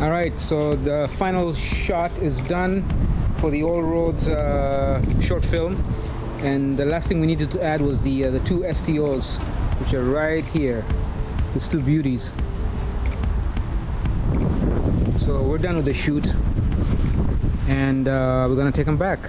All right, so the final shot is done for the All Roads short film, and the last thing we needed to add was the two STOs, which are right here. It's still beauties. So we're done with the shoot, and we're gonna take them back.